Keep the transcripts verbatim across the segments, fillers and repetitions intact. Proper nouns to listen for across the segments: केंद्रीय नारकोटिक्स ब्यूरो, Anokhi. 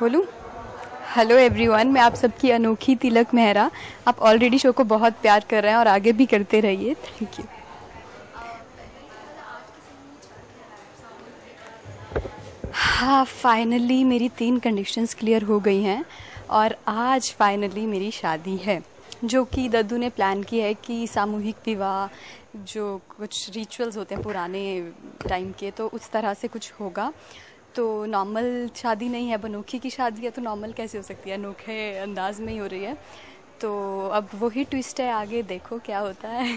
बोलूँ hello everyone, मैं आप सबकी अनोखी तिलक मेहरा। आप ऑलरेडी शो को बहुत प्यार कर रहे हैं और आगे भी करते रहिए। Thank you. हाँ, फाइनली मेरी तीन कंडीशंस क्लियर हो गई हैं और आज फाइनली मेरी शादी है, जो कि दद्दू ने प्लान किया है कि सामूहिक विवाह, जो कुछ रिचुअल्स होते हैं पुराने टाइम के, तो उस तरह से कुछ होगा। तो नॉर्मल शादी नहीं है, अनोखी की शादी है, तो नॉर्मल कैसे हो सकती है, अनोखे अंदाज में ही हो रही है। तो अब वही ट्विस्ट है, आगे देखो क्या होता है।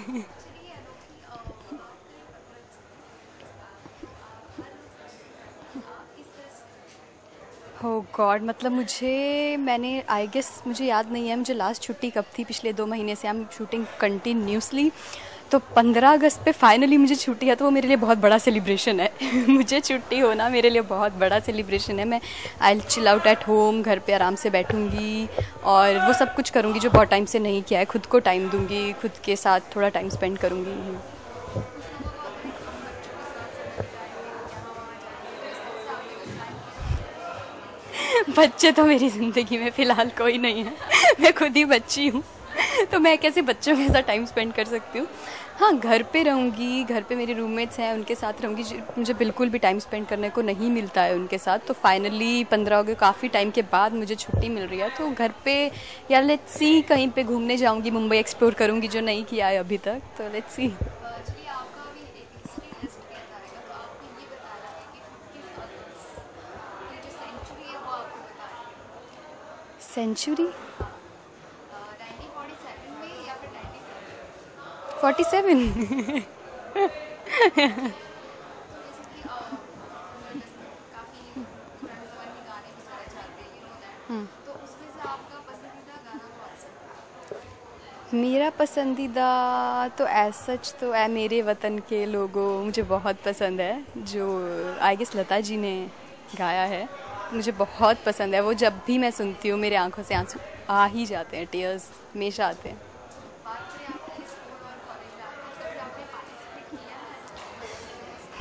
ओह गॉड, मतलब मुझे मैंने आई गेस मुझे याद नहीं है मुझे लास्ट छुट्टी कब थी। पिछले दो महीने से आई एम शूटिंग कंटिन्यूसली, तो पंद्रह अगस्त पे फाइनली मुझे छुट्टी है, तो वो मेरे लिए बहुत बड़ा सेलिब्रेशन है। मुझे छुट्टी होना मेरे लिए बहुत बड़ा सेलिब्रेशन है। मैं I will chill out at home, घर पे आराम से बैठूंगी और वो सब कुछ करूंगी जो बहुत टाइम से नहीं किया है। खुद को टाइम दूंगी, खुद के साथ थोड़ा टाइम स्पेंड करूँगी। बच्चे तो मेरी ज़िंदगी में फ़िलहाल कोई नहीं है। मैं खुद ही बच्ची हूँ, तो मैं कैसे बच्चों के साथ टाइम स्पेंड कर सकती हूँ। हाँ, घर पे रहूँगी, घर पे मेरे रूममेट्स हैं, उनके साथ रहूँगी। मुझे बिल्कुल भी टाइम स्पेंड करने को नहीं मिलता है उनके साथ। तो फाइनली पंद्रह अगस्त काफ़ी टाइम के बाद मुझे छुट्टी मिल रही है, तो घर पर या लेट्स सी कहीं पर घूमने जाऊँगी, मुंबई एक्सप्लोर करूँगी जो नहीं किया है अभी तक। तो let's see. Century forty seven. मेरा पसंदीदा तो एज सच तो ऐ मेरे वतन के लोगों मुझे बहुत पसंद है, जो आई गेस लता जी ने गाया है। मुझे बहुत पसंद है वो, जब भी मैं सुनती हूँ मेरे आंखों से आंसू आ ही जाते हैं, टीयर्स हमेशा आते हैं।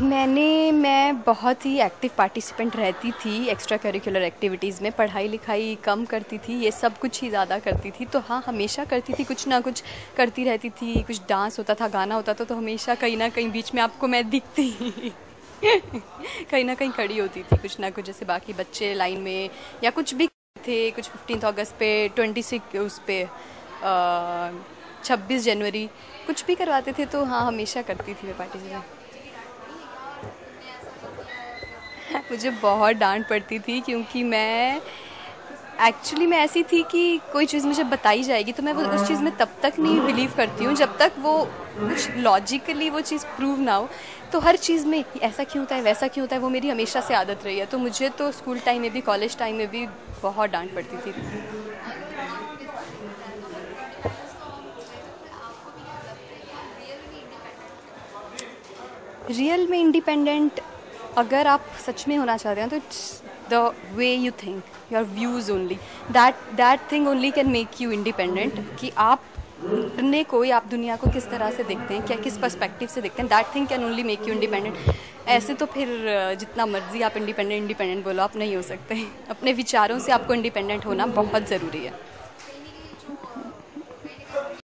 मैंने मैं बहुत ही एक्टिव पार्टिसिपेंट रहती थी एक्स्ट्रा करिकुलर एक्टिविटीज़ में, पढ़ाई लिखाई कम करती थी, ये सब कुछ ही ज़्यादा करती थी। तो हाँ, हमेशा करती थी, कुछ ना कुछ करती रहती थी। कुछ डांस होता था, गाना होता था, तो हमेशा कहीं ना कहीं बीच में आपको मैं दिखती कहीं ना कहीं खड़ी होती थी कुछ ना कुछ, जैसे बाकी बच्चे लाइन में या कुछ भी थे। कुछ फिफ्टीन अगस्त पे, ट्वेंटी सिक्स उस पे छब्बीस जनवरी कुछ भी करवाते थे, तो हाँ हमेशा करती थी मैं पार्टिसिपेट। मुझे बहुत डांट पड़ती थी क्योंकि मैं एक्चुअली मैं ऐसी थी कि कोई चीज़ मुझे बताई जाएगी तो मैं वो उस चीज़ में तब तक नहीं बिलीव करती हूँ जब तक वो कुछ लॉजिकली वो चीज़ प्रूव ना हो। तो हर चीज़ में ऐसा क्यों होता है, वैसा क्यों होता है, वो मेरी हमेशा से आदत रही है। तो मुझे तो स्कूल टाइम में भी, कॉलेज टाइम में भी बहुत डांट पड़ती थी। रियल में इंडिपेंडेंट अगर आप सच में होना चाहते हैं तो it's the way you think, your views only, that that thing only can make you independent, कि आप ने कोई आप दुनिया को किस तरह से देखते हैं, क्या किस पर्सपेक्टिव से देखते हैं, that thing can only make you independent। ऐसे तो फिर जितना मर्जी आप इंडिपेंडेंट इंडिपेंडेंट बोलो, आप नहीं हो सकते। अपने विचारों से आपको इंडिपेंडेंट होना बहुत ज़रूरी है।